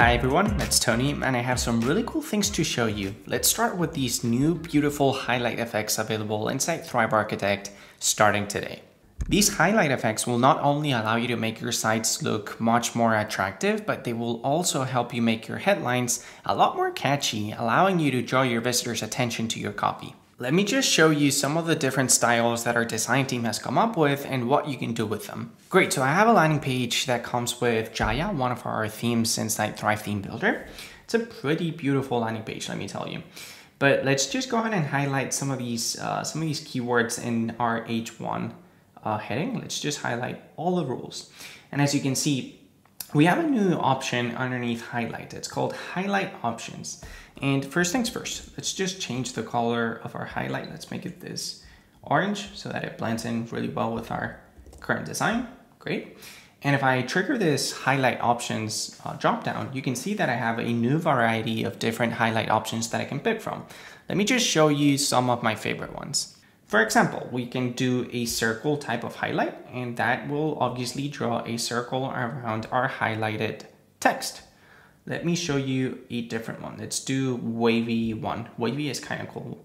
Hi everyone, it's Tony and I have some really cool things to show you. Let's start with these new beautiful highlight effects available inside Thrive Architect starting today. These highlight effects will not only allow you to make your sites look much more attractive, but they will also help you make your headlines a lot more catchy, allowing you to draw your visitors' attention to your copy. Let me just show you some of the different styles that our design team has come up with and what you can do with them. Great, so I have a landing page that comes with Jaya, one of our themes inside Thrive Theme Builder. It's a pretty beautiful landing page, let me tell you. But let's just go ahead and highlight some of these keywords in our H1 heading. Let's just highlight all the rules. And as you can see, we have a new option underneath highlight. It's called highlight options. And first things first, let's just change the color of our highlight. Let's make it this orange so that it blends in really well with our current design. Great. And if I trigger this highlight options dropdown, you can see that I have a new variety of different highlight options that I can pick from. Let me just show you some of my favorite ones. For example, we can do a circle type of highlight, and that will obviously draw a circle around our highlighted text. Let me show you a different one. Let's do wavy one. Wavy is kind of cool.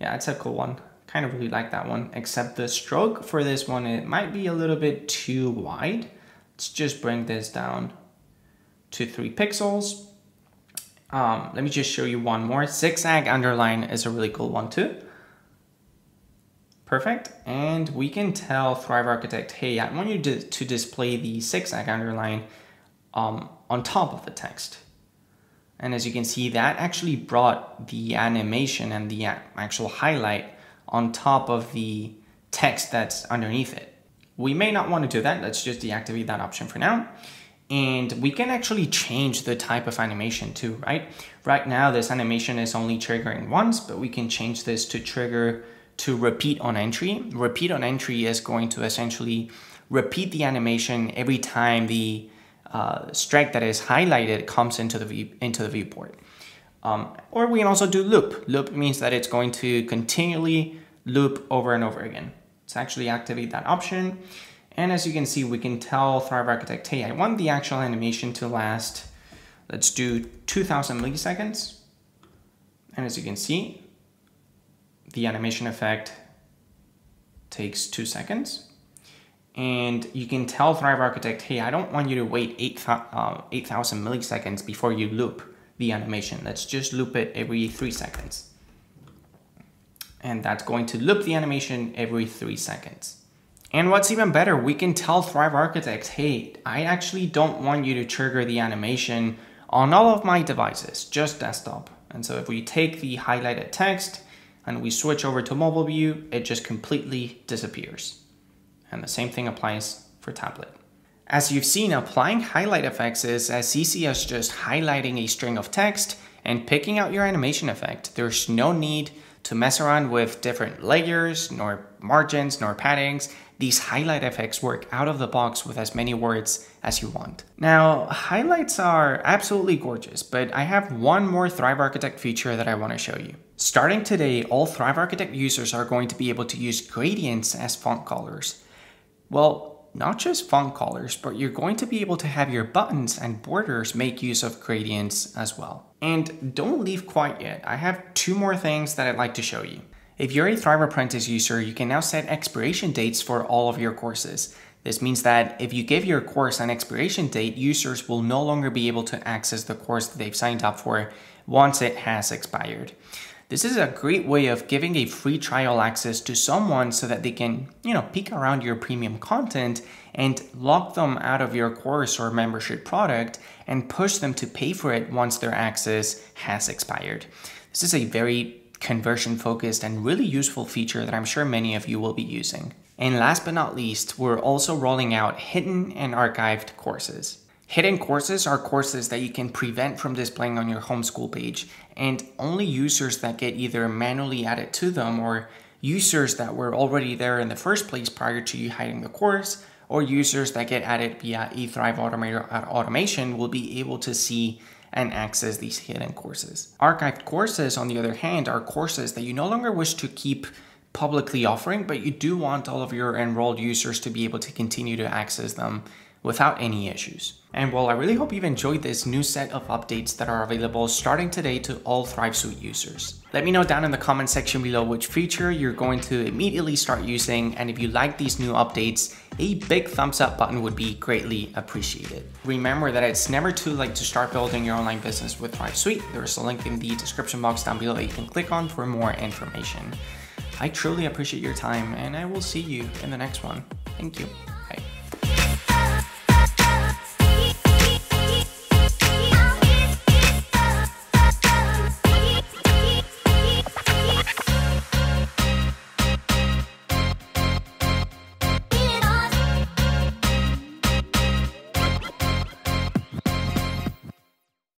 Yeah, it's a cool one. Kind of really like that one, except the stroke for this one, it might be a little bit too wide. Let's just bring this down to 3 pixels. Let me just show you one more. Zigzag underline is a really cool one too. Perfect. And we can tell Thrive Architect, hey, I want you to display the zigzag underline on top of the text. And as you can see, that actually brought the animation and the actual highlight on top of the text that's underneath it. We may not want to do that. Let's just deactivate that option for now. And we can actually change the type of animation too, right? Right now, this animation is only triggering once, but we can change this to trigger to repeat on entry. Repeat on entry is going to essentially repeat the animation every time the strike that is highlighted comes into the viewport. Or we can also do loop. Loop means that it's going to continually loop over and over again. Let's actually activate that option. And as you can see, we can tell Thrive Architect, hey, I want the actual animation to last, let's do 2000 milliseconds. And as you can see, the animation effect takes 2 seconds. And you can tell Thrive Architect, hey, I don't want you to wait 8,000 milliseconds before you loop the animation. Let's just loop it every 3 seconds. And that's going to loop the animation every 3 seconds. And what's even better, we can tell Thrive Architect, hey, I actually don't want you to trigger the animation on all of my devices, just desktop. And so if we take the highlighted text and we switch over to mobile view, it just completely disappears. And the same thing applies for tablet. As you've seen, applying highlight effects is as easy as just highlighting a string of text and picking out your animation effect. There's no need to mess around with different layers, nor margins, nor paddings. These highlight effects work out of the box with as many words as you want. Now, highlights are absolutely gorgeous, but I have one more Thrive Architect feature that I want to show you. Starting today, all Thrive Architect users are going to be able to use gradients as font colors. Well, not just font colors, but you're going to be able to have your buttons and borders make use of gradients as well. And don't leave quite yet. I have 2 more things that I'd like to show you. If you're a Thrive Apprentice user, you can now set expiration dates for all of your courses. This means that if you give your course an expiration date, users will no longer be able to access the course that they've signed up for once it has expired. This is a great way of giving a free trial access to someone so that they can, you know, peek around your premium content and lock them out of your course or membership product and push them to pay for it once their access has expired. This is a very conversion focused and really useful feature that I'm sure many of you will be using. And last but not least, we're also rolling out hidden and archived courses. Hidden courses are courses that you can prevent from displaying on your homeschool page and only users that get either manually added to them or users that were already there in the first place prior to you hiring the course, or users that get added via eThrive Automator automation will be able to see and access these hidden courses. Archived courses, on the other hand, are courses that you no longer wish to keep publicly offering, but you do want all of your enrolled users to be able to continue to access them without any issues. And well, I really hope you've enjoyed this new set of updates that are available starting today to all Thrive Suite users. Let me know down in the comment section below which feature you're going to immediately start using, and if you like these new updates, a big thumbs up button would be greatly appreciated. Remember that it's never too late to start building your online business with Thrive Suite. There's a link in the description box down below that you can click on for more information. I truly appreciate your time, and I will see you in the next one. Thank you. Bye.